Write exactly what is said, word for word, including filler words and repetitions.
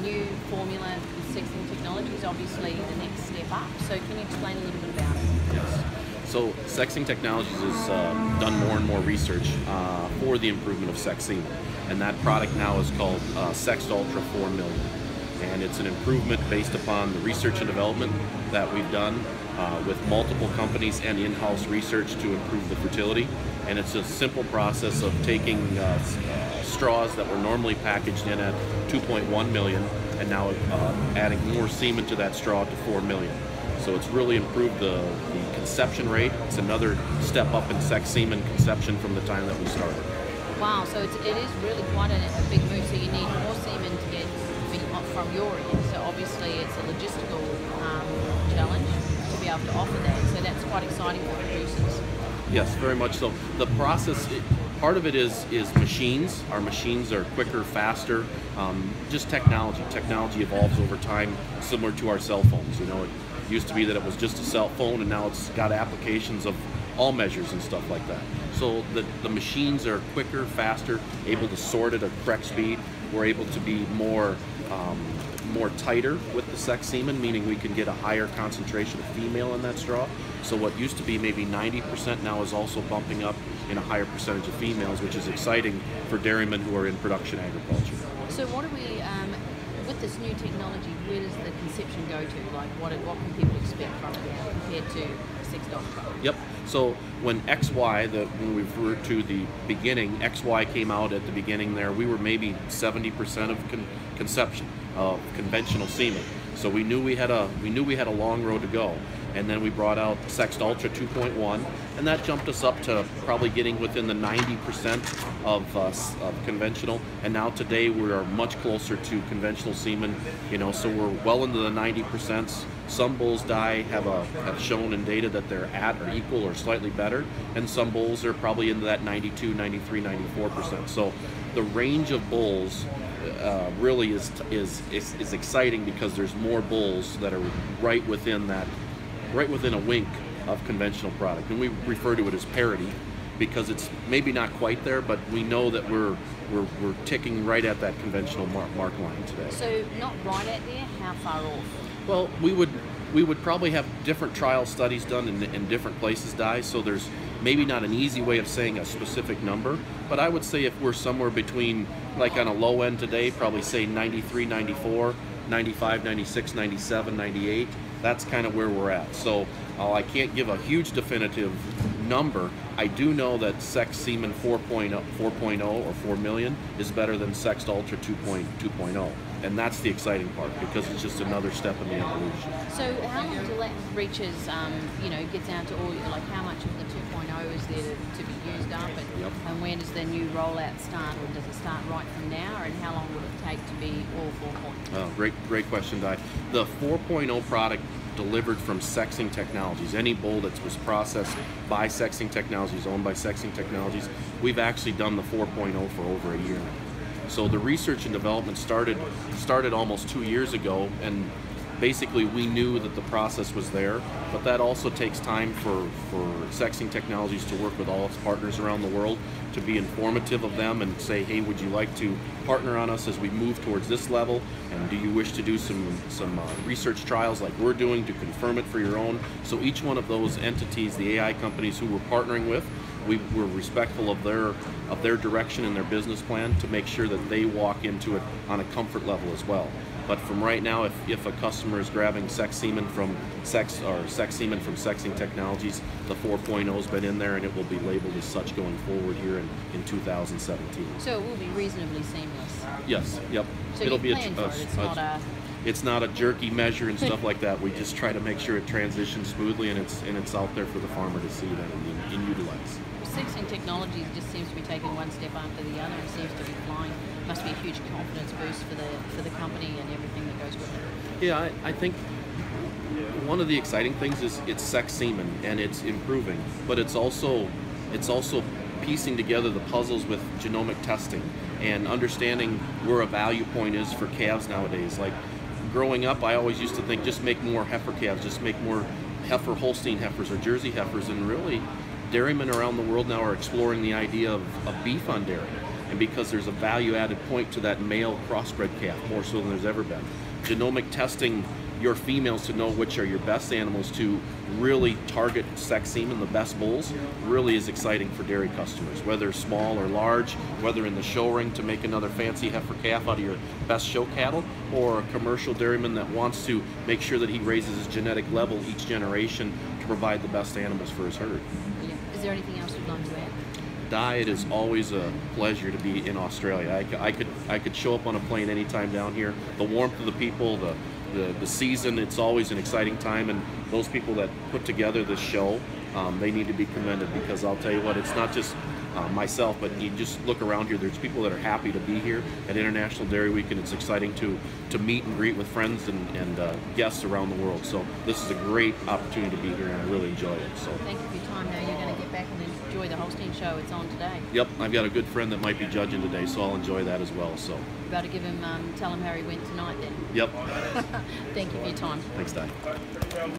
new formula from Sexing Technologies, obviously the next step up. So can you explain a little bit about it? Yes. So Sexing Technologies has uh, done more and more research uh, for the improvement of sexing. And that product now is called uh, SexedULTRA four M. And it's an improvement based upon the research and development that we've done uh, with multiple companies and in-house research to improve the fertility. And it's a simple process of taking uh, uh, straws that were normally packaged in at two point one million and now uh, adding more semen to that straw to four million. So it's really improved the, the conception rate. It's another step up in sex semen conception from the time that we started. Wow, so it's, it is really quite a, a big move, so you need more semen to get from your end, so obviously it's a logistical um, challenge to be able to offer that, so that's quite exciting for producers. Yes, very much so. The process, it, part of it is is machines. Our machines are quicker, faster, um, just technology. Technology evolves over time, similar to our cell phones. You know, it used to be that it was just a cell phone, and now it's got applications of all measures and stuff like that. So the, the machines are quicker, faster, able to sort at a correct speed. We're able to be more um, more tighter with the sex semen, meaning we can get a higher concentration of female in that straw. So what used to be maybe ninety percent now is also bumping up in a higher percentage of females, which is exciting for dairymen who are in production agriculture. So what are we, um, with this new technology, where does the conception go to? Like what, what can people expect from it now compared to SexedULTRA? Yep. So when X Y, the, when we refer to the beginning, X Y came out at the beginning there, we were maybe seventy percent of con conception of conventional semen. So we knew we had a we knew we had a long road to go. And then we brought out SexedULTRA two point one, and that jumped us up to probably getting within the ninety percent of, uh, of conventional. And now today we are much closer to conventional semen, you know, so we're well into the ninety percent. Some bulls die have, a, have shown in data that they're at or equal or slightly better, and some bulls are probably into that ninety-two, ninety-three, ninety-four percent. So the range of bulls Uh, really is, is is is exciting because there's more bulls that are right within that, right within a wink of conventional product, and we refer to it as parity because it's maybe not quite there, but we know that we're we're, we're ticking right at that conventional mark, mark line today. So not right at there. How far off? Well, we would we would probably have different trial studies done in, in different places, Di. So there's maybe not an easy way of saying a specific number, but I would say if we're somewhere between, like on a low end today, probably say ninety-three, ninety-four, ninety-five, ninety-six, ninety-seven, ninety-eight, that's kind of where we're at. So uh, I can't give a huge definitive number. I do know that sex semen four point oh or four million is better than SexedULTRA two point oh, and that's the exciting part because it's just another step in the evolution. So how long till that reaches, um, you know, gets down to all, like how much of the two point oh is there to, to be used up, and, yep. and when does the new rollout start, or does it start right from now, and how long will it take to be all four point oh? Oh, great, great question, Di. The four point oh product delivered from Sexing Technologies, any bull that was processed by Sexing Technologies, owned by Sexing Technologies, we've actually done the four point oh for over a year. So the research and development started started almost two years ago, and basically we knew that the process was there, but that also takes time for, for Sexing Technologies to work with all its partners around the world, to be informative of them and say, hey, would you like to partner on us as we move towards this level? And do you wish to do some, some uh, research trials like we're doing to confirm it for your own? So each one of those entities, the A I companies who we're partnering with, we were respectful of their of their direction and their business plan to make sure that they walk into it on a comfort level as well. But from right now, if, if a customer is grabbing sex semen from sex or sex semen from Sexing Technologies, the four point oh's been in there, and it will be labeled as such going forward here in, in two thousand seventeen. So it will be reasonably seamless. Yes. Yep. So it'll be a, a, it. it's a, not a it's not a jerky measure and stuff like that. We just try to make sure it transitions smoothly, and it's and it's out there for the farmer to see that and, and utilize. Sexing Technologies just seems to be taking one step after the other and seems to be flying. Must be a huge confidence boost for the for the company and everything that goes with it. Yeah, I, I think one of the exciting things is it's sex semen and it's improving, but it's also it's also piecing together the puzzles with genomic testing and understanding where a value point is for calves nowadays. Like growing up, I always used to think just make more heifer calves, just make more heifer Holstein heifers or Jersey heifers, and really, dairymen around the world now are exploring the idea of, of beef on dairy. and because there's a value-added point to that male crossbred calf, more so than there's ever been. Genomic testing your females to know which are your best animals to really target sex semen, the best bulls, really is exciting for dairy customers, whether small or large, whether in the show ring to make another fancy heifer calf out of your best show cattle, or a commercial dairyman that wants to make sure that he raises his genetic level each generation to provide the best animals for his herd. Is there anything else you'd like to add? Diet is always a pleasure to be in Australia. I, I, could, I could show up on a plane anytime down here. The warmth of the people, the The, the season, it's always an exciting time, and those people that put together this show, um, they need to be commended, because I'll tell you what, it's not just uh, myself, but you just look around here, there's people that are happy to be here at International Dairy Week, and it's exciting to, to meet and greet with friends and, and uh, guests around the world. So this is a great opportunity to be here, and I really enjoy it. So thank you for your time. Now you're going to get back and enjoy the Holstein show. It's on today. Yep, I've got a good friend that might be judging today, so I'll enjoy that as well. So you better give him, um, tell him how he went tonight then. Yep. Thank you for your time. Thanks, Di.